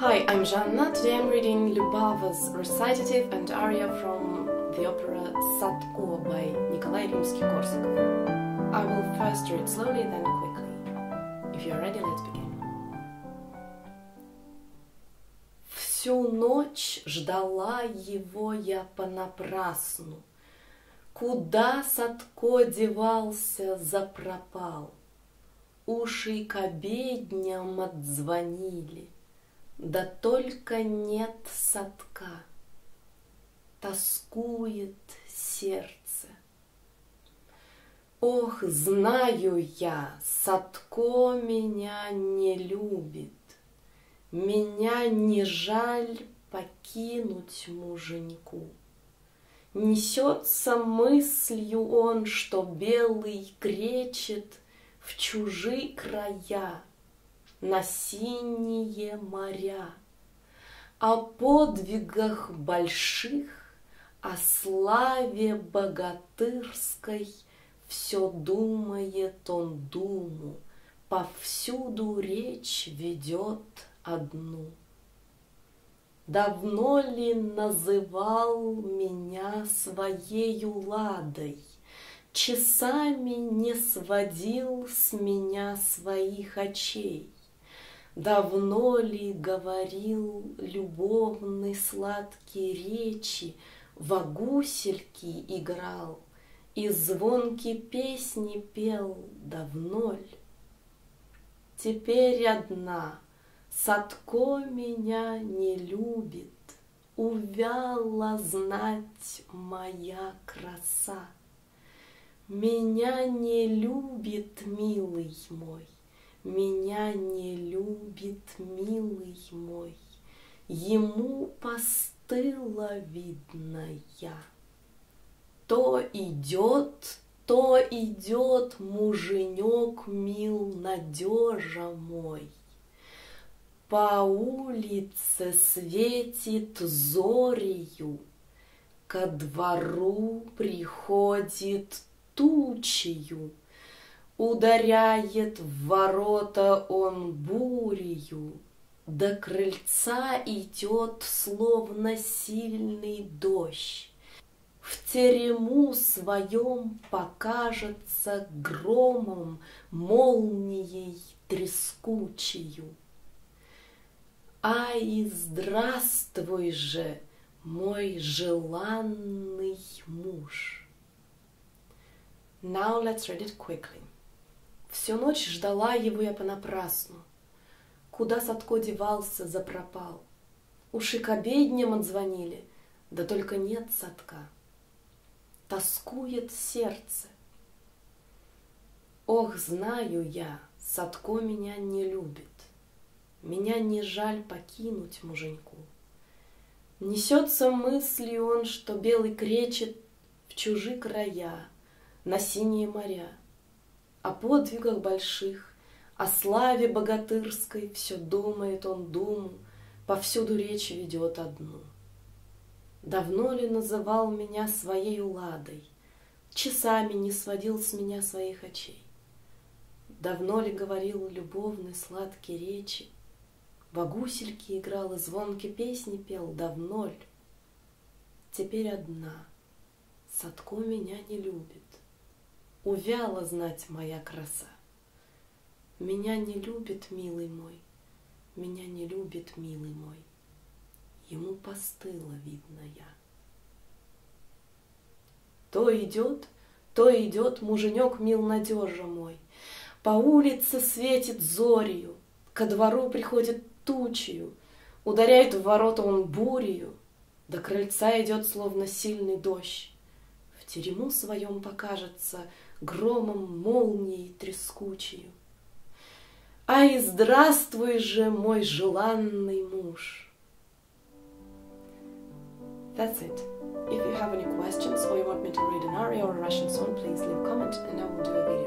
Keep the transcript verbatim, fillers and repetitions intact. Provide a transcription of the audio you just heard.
Hi, I'm Жанна. Today I'm reading Lubava's recitative and aria from the opera Садко by Николай Римский-Корсаков. I will first read slowly, then quickly. If you're ready, let's begin. Всю ночь ждала его я понапрасну. Куда Садко девался, запропал. Уши к обедням отзвонили. Да только нет Садка, тоскует сердце. Ох, знаю я, Садко меня не любит, меня не жаль покинуть муженьку. Несется мыслью он, что белый кречет в чужие края, на синие моря. О подвигах больших, о славе богатырской все думает он думу, повсюду речь ведет одну. Давно ли называл меня своею ладой? Часами не сводил с меня своих очей. Давно ли говорил любовный сладкий речи, во гусельки играл и звонкие песни пел, давно ли? Теперь одна Садко меня не любит, увяла знать моя краса. Меня не любит, милый мой, меня не любит, милый мой, ему постыло, видно, я. То идет, то идет муженек мил, надежа мой. По улице светит зорею, ко двору приходит тучею. Ударяет в ворота он бурею, до крыльца идет, словно сильный дождь. В терему своем покажется громом, молнией трескучею. Ай, здравствуй же, мой желанный муж! Now let's read it quickly. Всю ночь ждала его я понапрасну. Куда Садко девался, запропал. Уши к обедням отзвонили, да только нет Садка. Тоскует сердце. Ох, знаю я, Садко меня не любит. Меня не жаль покинуть муженьку. Несется мыслью он, что белый кречет в чужие края, на синие моря. О подвигах больших, о славе богатырской все думает он думу, повсюду речь ведет одну. Давно ли называл меня своей ладой? Часами не сводил с меня своих очей. Давно ли говорил любовный сладкие речи? Во гусельки играл и звонкие песни пел, давно ли? Теперь одна Садко меня не любит, увяла знать моя краса. Меня не любит, милый мой, меня не любит, милый мой, ему постыло, видно, я. То идет, то идет муженек мил, надежа мой. По улице светит зорею, ко двору приходит тучею, ударяет в ворота он бурею, до крыльца идет, словно сильный дождь. В терему своем покажется громом, молнией трескучею. Ай, здравствуй же, мой желанный муж! That's it. If you have any questions or you want me to read an aria or a Russian song, please leave a comment and I will do it again.